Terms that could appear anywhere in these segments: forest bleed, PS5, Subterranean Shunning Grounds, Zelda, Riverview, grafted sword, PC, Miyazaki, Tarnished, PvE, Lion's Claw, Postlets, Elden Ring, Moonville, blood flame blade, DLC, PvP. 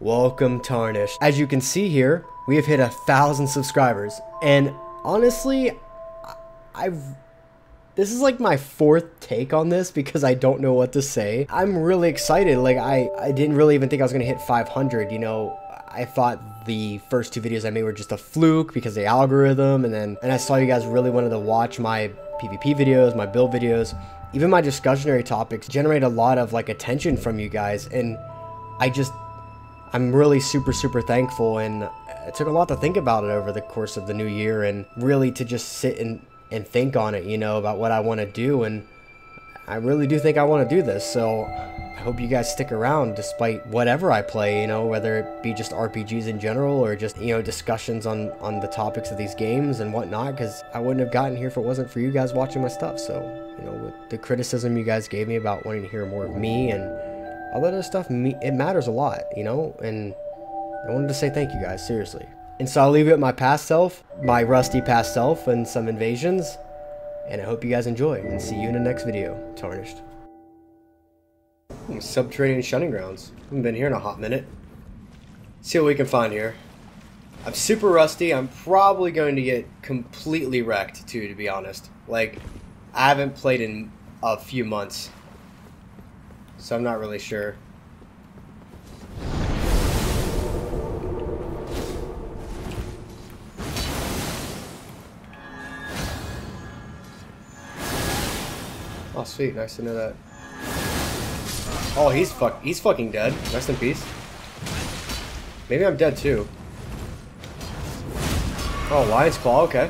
Welcome, Tarnished. As you can see here, we have hit 1,000 subscribers, and honestly, this is like my fourth take on this because I don't know what to say. I'm really excited. Like I didn't really even think I was gonna hit 500, you know. I thought the first two videos I made were just a fluke because of the algorithm, and I saw you guys really wanted to watch my PvP videos, my build videos, even my discussionary topics generate a lot of like attention from you guys, and I'm really super thankful, and it took a lot to think about it over the course of the new year and really to just sit and think on it, you know, about what I want to do, and I really do think I want to do this, so I hope you guys stick around despite whatever I play, you know, whether it be just RPGs in general or just, you know, discussions on the topics of these games and whatnot, because I wouldn't have gotten here if it wasn't for you guys watching my stuff. So, you know, with the criticism you guys gave me about wanting to hear more of me and all that other stuff, it matters a lot, you know, and I wanted to say thank you guys, seriously. And so I'll leave it at my past self, my rusty past self, and some invasions. And I hope you guys enjoy, and see you in the next video, Tarnished. Subterranean Shunning Grounds. I haven't been here in a hot minute. Let's see what we can find here. I'm super rusty. I'm probably going to get completely wrecked, too, to be honest. Like, I haven't played in a few months, so I'm not really sure. Oh sweet, nice to know that. Oh, he's fucking dead. Rest in peace. Maybe I'm dead too. Oh, Lion's Claw, okay.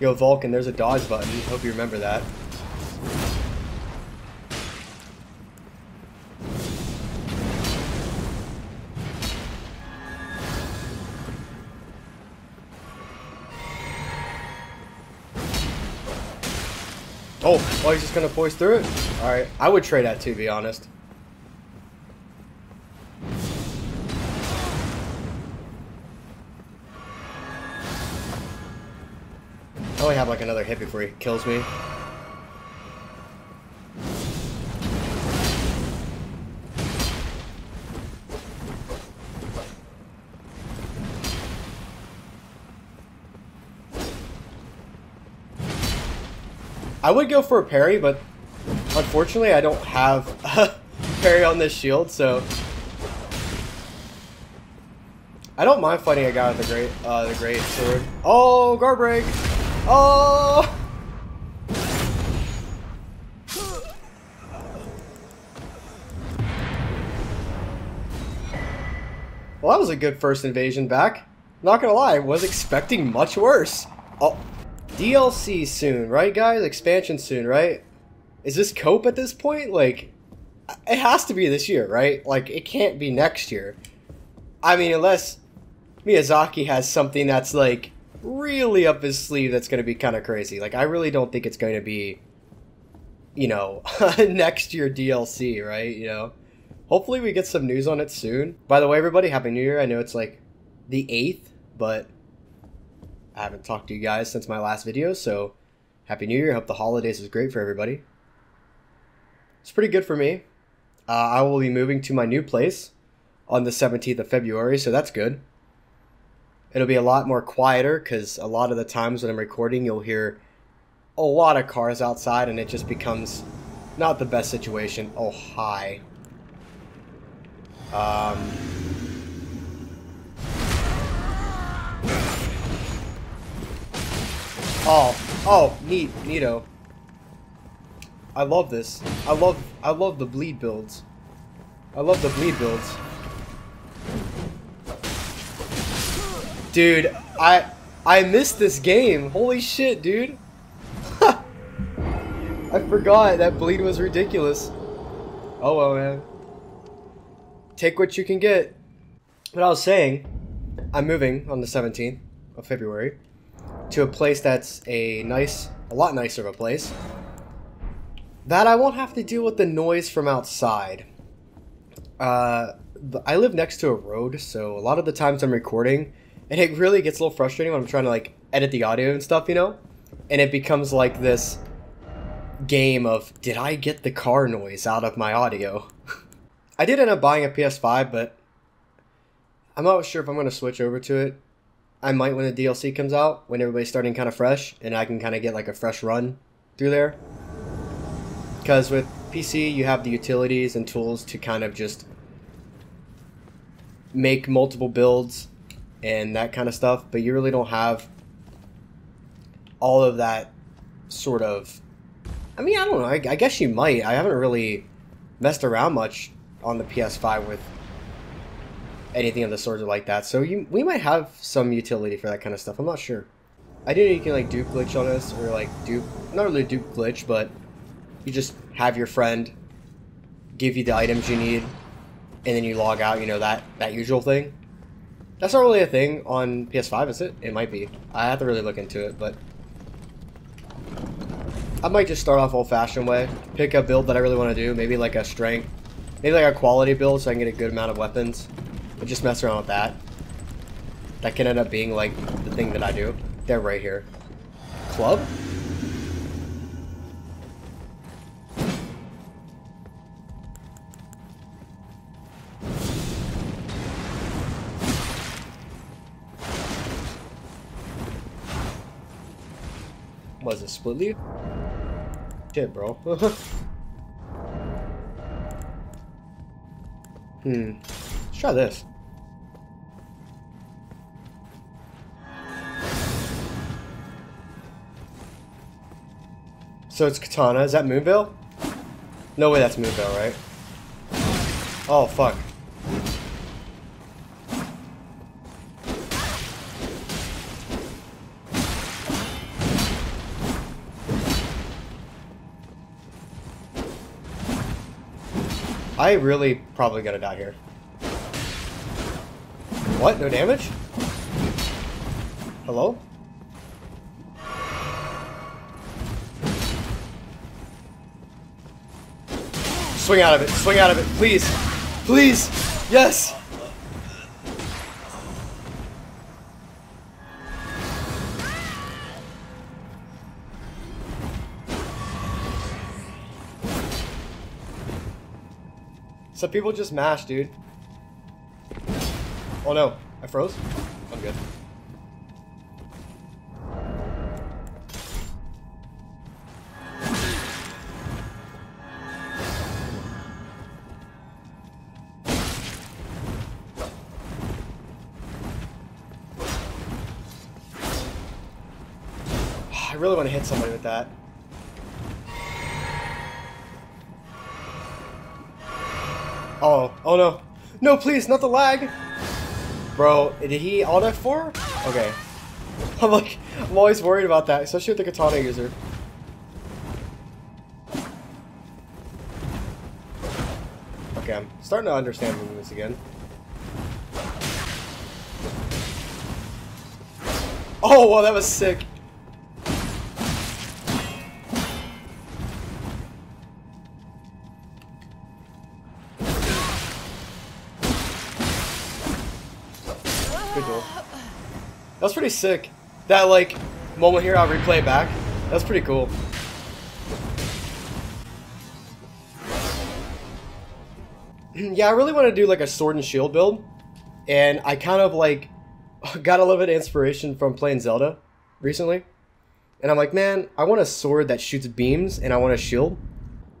Yo, Vulcan, there's a dodge button. Hope you remember that. Oh, he's just gonna force through it? Alright, I would trade that too, to be honest. I only have like another hit before he kills me. I would go for a parry, but unfortunately I don't have a parry on this shield, so I don't mind fighting a guy with the great sword. Oh, guard break! Oh! Well, that was a good first invasion back. Not gonna lie, I was expecting much worse. Oh. DLC soon, right guys? Expansion soon, right? Is this COPE at this point? Like, it has to be this year, right? Like, it can't be next year. I mean, unless Miyazaki has something that's, like, really up his sleeve that's going to be kind of crazy. Like, I really don't think it's going to be, you know, next year DLC, right? You know? Hopefully we get some news on it soon. By the way, everybody, Happy New Year. I know it's, like, the 8th, but I haven't talked to you guys since my last video, so Happy New Year. Hope the holidays was great for everybody. It's pretty good for me. I will be moving to my new place on the 17th of February, so that's good. It'll be a lot more quieter because a lot of the times when I'm recording, you'll hear a lot of cars outside and it just becomes not the best situation. Oh, hi. Oh, neato. I love this. I love the bleed builds. Dude, I missed this game. Holy shit, dude. I forgot that bleed was ridiculous. Oh well, man. Take what you can get. But I was saying, I'm moving on the 17th of February. To a place that's a lot nicer of a place. That I won't have to deal with the noise from outside. I live next to a road, so a lot of the times I'm recording, and it really gets a little frustrating when I'm trying to like edit the audio and stuff, you know? and it becomes like this game of, did I get the car noise out of my audio? I did end up buying a PS5, but I'm not sure if I'm going to switch over to it. I might when the DLC comes out, when everybody's starting kind of fresh, and I can kind of get like a fresh run through there. Because with PC, you have the utilities and tools to kind of just make multiple builds and that kind of stuff, but you really don't have all of that sort of... I mean, I don't know, I guess you might. I haven't really messed around much on the PS5 with anything of the sort like that, so we might have some utility for that kind of stuff. I'm not sure. I do know you can like dupe glitch on us, or like dupe, not really dupe glitch, but you just have your friend give you the items you need and then you log out, you know, that usual thing. That's not really a thing on PS5, is it? It might be. I have to really look into it, but I might just start off old-fashioned way, pick a build that I really want to do, maybe like a strength, maybe like a quality build so I can get a good amount of weapons. But just mess around with that. That can end up being like the thing that I do. They're right here. Club? Was it split leaf? Shit, bro. Let's try this. So it's Katana. Is that Moonville? No way that's Moonville, right? Oh, fuck. I really probably gotta die here. What? No damage? Hello? Swing out of it, swing out of it, please, please, yes! Some people just mash, dude. Oh no, I froze? I'm good. I really want to hit somebody with that. Oh, oh no. No, please, not the lag. Bro, did he all that for? Okay. I'm like, I'm always worried about that, especially with the katana user. Okay, I'm starting to understand movements again. Oh, wow, that was sick. That's pretty sick. That like moment here, I'll replay it back. That's pretty cool. Yeah, I really want to do like a sword and shield build, and I kind of like got a little bit of inspiration from playing Zelda recently, and I'm like, man, I want a sword that shoots beams, and I want a shield.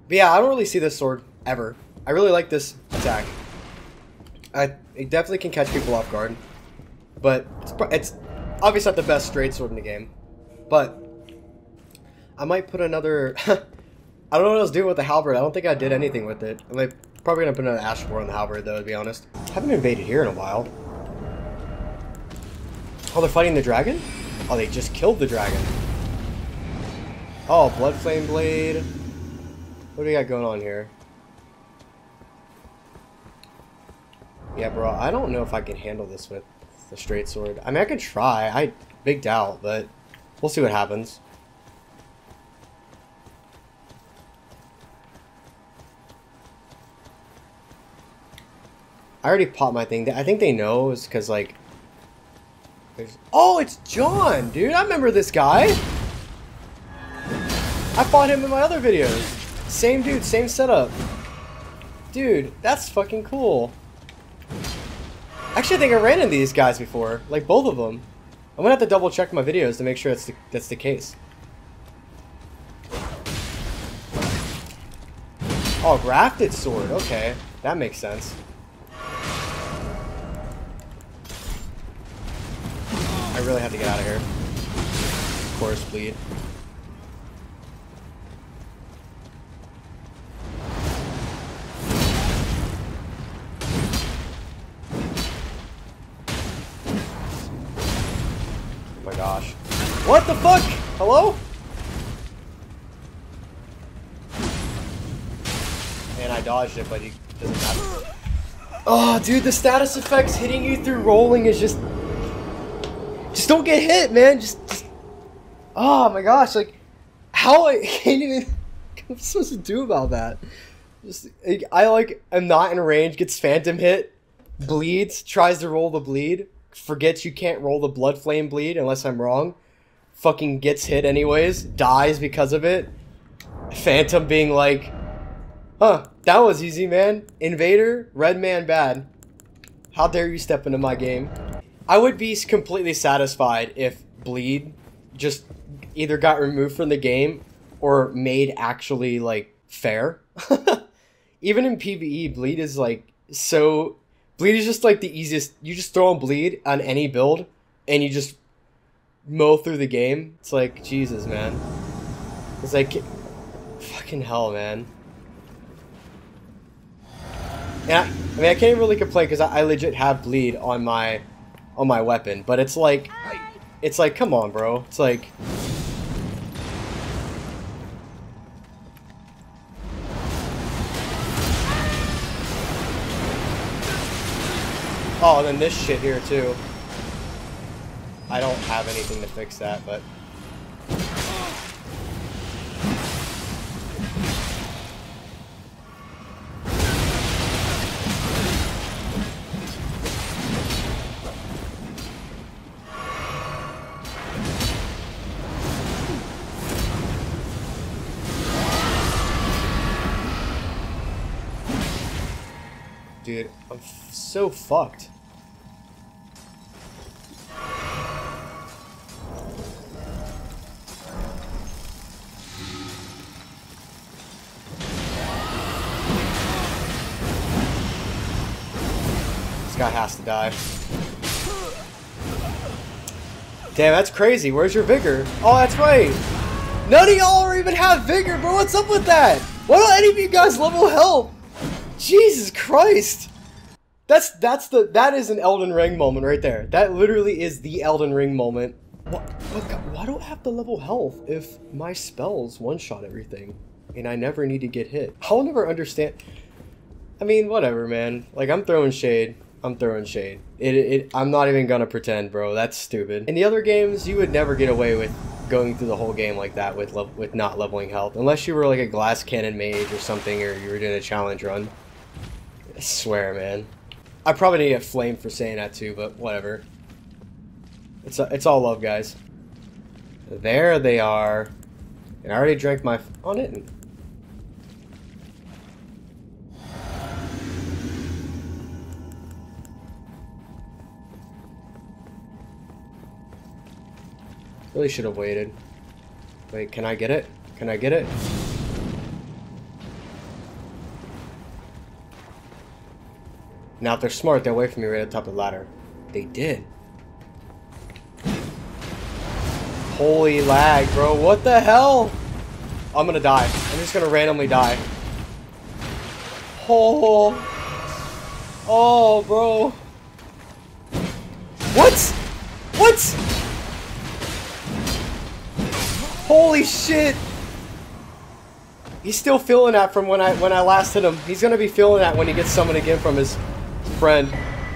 But yeah, I don't really see this sword ever. I really like this attack. It definitely can catch people off guard. But it's obviously not the best straight sword in the game. But I might put another... I don't know what I was doing with the halberd. I don't think I did anything with it. I'm like, probably going to put another ash war on the halberd, though, to be honest. I haven't invaded here in a while. Oh, they're fighting the dragon? Oh, they just killed the dragon. Oh, blood flame blade. What do we got going on here? Yeah, bro, I don't know if I can handle this with... the straight sword. I mean, I could try. I big doubt, but we'll see what happens. I already popped my thing. I think they know is because like. There's... Oh, it's John, dude. I remember this guy. I fought him in my other videos. Same dude, same setup. Dude, that's fucking cool. Actually, I think I ran into these guys before. Like, both of them. I'm gonna have to double check my videos to make sure that's the case. Oh, grafted sword. Okay, that makes sense. I really have to get out of here. Forest bleed. Oh my gosh. What the fuck? Hello? And I dodged it, but it doesn't matter. Oh, dude, the status effects hitting you through rolling is just... Just don't get hit, man. Just... Oh my gosh, like... How I can't even... What am I supposed to do about that? Just, I like, am not in range, gets phantom hit, bleeds, tries to roll the bleed, forgets you can't roll the blood flame bleed unless I'm wrong, fucking gets hit anyways, dies because of it, phantom being like... Huh, that was easy, man. Invader, red man bad. How dare you step into my game. I would be completely satisfied if bleed just either got removed from the game or made actually, like, fair. Even in PvE, bleed is, like, so... Bleed is just, like, the easiest... You just throw on bleed on any build, and you just mow through the game. It's like, Jesus, man. It's like... Fucking hell, man. Yeah, I mean, I can't really complain because I legit have bleed on my weapon, but it's like, come on, bro. It's like, oh, and then this shit here too. I don't have anything to fix that, but. Dude, I'm so fucked. This guy has to die. Damn, that's crazy. Where's your vigor? Oh, that's right. None of y'all even have vigor, bro. What's up with that? Why don't any of you guys level help? Jesus Christ! That is an Elden Ring moment right there. That literally is the Elden Ring moment. Why do I have to level health if my spells one-shot everything and I never need to get hit? I'll never understand. I mean, whatever, man. Like, I'm throwing shade. I'm throwing shade. I'm not even gonna pretend, bro. That's stupid. In the other games, you would never get away with going through the whole game like that with not leveling health, unless you were like a glass cannon mage or something, or you were doing a challenge run. I swear, man. I probably need to get flamed for saying that too, but whatever. It's all love, guys. There they are. And I already drank my... Oh, I didn't. Really should have waited. Wait, can I get it? Can I get it? Now, if they're smart, they'll wait for me right at the top of the ladder. They did. Holy lag, bro. What the hell? I'm gonna die. I'm just gonna randomly die. Oh. Oh, bro. What? What? Holy shit. He's still feeling that from when I last hit him. He's gonna be feeling that when he gets summoned again from his friend.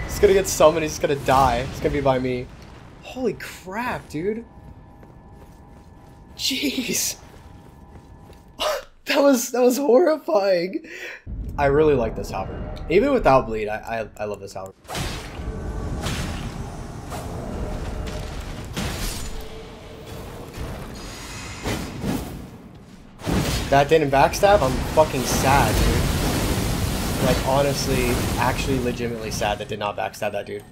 He's gonna get summoned, he's gonna die. It's gonna be by me. Holy crap, dude. Jeez. that was horrifying. I really like this halberd. Even without bleed, I love this halberd. That didn't backstab? I'm fucking sad, dude. Like, honestly, actually legitimately sad that did not backstab that dude.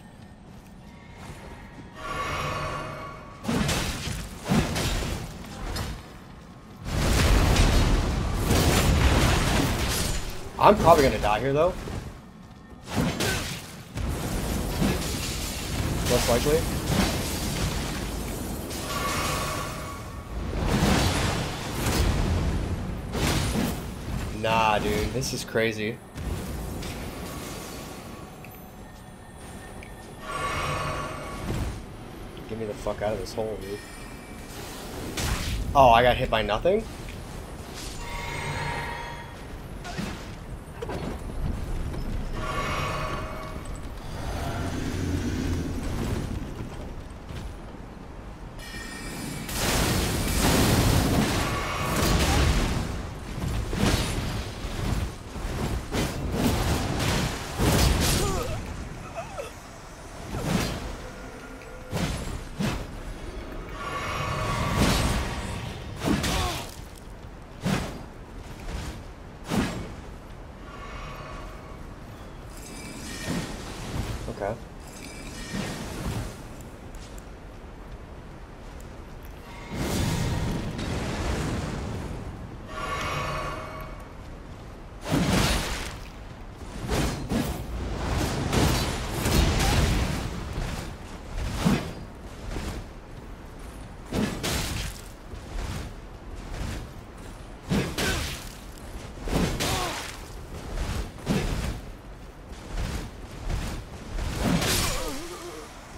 I'm probably gonna die here, though. Most likely. Nah, dude, this is crazy. Get me the fuck out of this hole, dude. Oh, I got hit by nothing?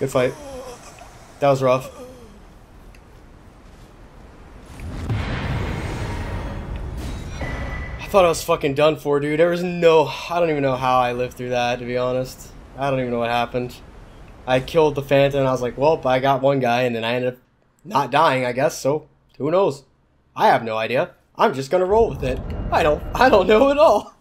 Good fight. That was rough. I thought I was fucking done for, dude. There was no... I don't even know how I lived through that, to be honest. I don't even know what happened. I killed the phantom, and I was like, well, I got one guy, and then I ended up not dying, I guess, so who knows? I have no idea. I'm just gonna roll with it. I don't know at all.